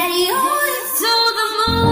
that he owes to the moon.